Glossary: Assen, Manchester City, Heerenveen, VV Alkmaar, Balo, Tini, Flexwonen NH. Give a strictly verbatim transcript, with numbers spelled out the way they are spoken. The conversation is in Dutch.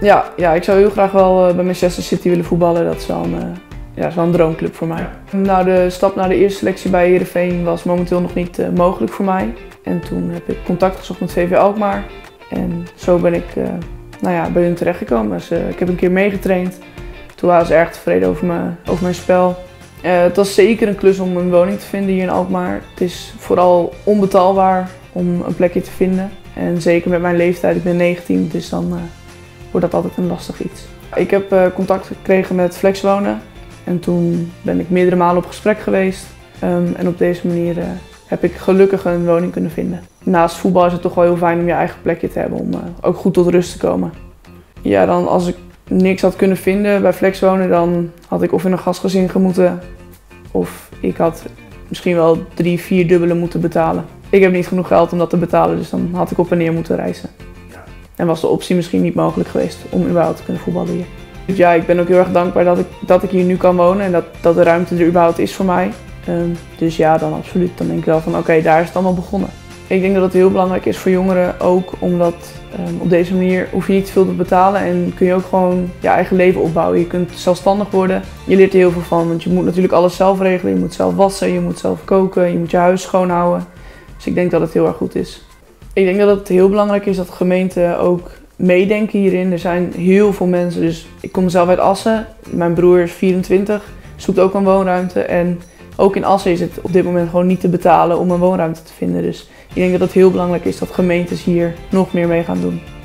Ja, ja, ik zou heel graag wel bij Manchester City willen voetballen. Dat is wel een, ja, is wel een droomclub voor mij. Ja. Nou, de stap naar de eerste selectie bij Heerenveen was momenteel nog niet uh, mogelijk voor mij. En toen heb ik contact gezocht met V V Alkmaar. En zo ben ik uh, nou ja, bij hun terechtgekomen. Dus, uh, ik heb een keer meegetraind. Toen waren ze erg tevreden over mijn, over mijn spel. Uh, het was zeker een klus om een woning te vinden hier in Alkmaar. Het is vooral onbetaalbaar om een plekje te vinden. En zeker met mijn leeftijd, ik ben negentien, dus dan uh, wordt dat altijd een lastig iets. Ik heb uh, contact gekregen met Flexwonen en toen ben ik meerdere malen op gesprek geweest. Um, en op deze manier uh, heb ik gelukkig een woning kunnen vinden. Naast voetbal is het toch wel heel fijn om je eigen plekje te hebben, om uh, ook goed tot rust te komen. Ja, dan als ik niks had kunnen vinden bij Flexwonen, dan had ik of in een gastgezin gemoeten of ik had misschien wel drie, vier dubbelen moeten betalen. Ik heb niet genoeg geld om dat te betalen, dus dan had ik op en neer moeten reizen. Ja. En was de optie misschien niet mogelijk geweest om überhaupt te kunnen voetballen hier. Dus ja, ik ben ook heel erg dankbaar dat ik, dat ik hier nu kan wonen en dat, dat de ruimte er überhaupt is voor mij. Um, dus ja, dan absoluut. Dan denk ik wel van oké, okay, daar is het allemaal begonnen. Ik denk dat het heel belangrijk is voor jongeren ook, omdat um, op deze manier hoef je niet veel te betalen en kun je ook gewoon je eigen leven opbouwen. Je kunt zelfstandig worden. Je leert er heel veel van, want je moet natuurlijk alles zelf regelen. Je moet zelf wassen, je moet zelf koken, je moet je huis schoonhouden. Dus ik denk dat het heel erg goed is. Ik denk dat het heel belangrijk is dat gemeenten ook meedenken hierin. Er zijn heel veel mensen. Dus ik kom zelf uit Assen. Mijn broer is vierentwintig, zoekt ook een woonruimte. En ook in Assen is het op dit moment gewoon niet te betalen om een woonruimte te vinden. Dus ik denk dat het heel belangrijk is dat gemeentes hier nog meer mee gaan doen.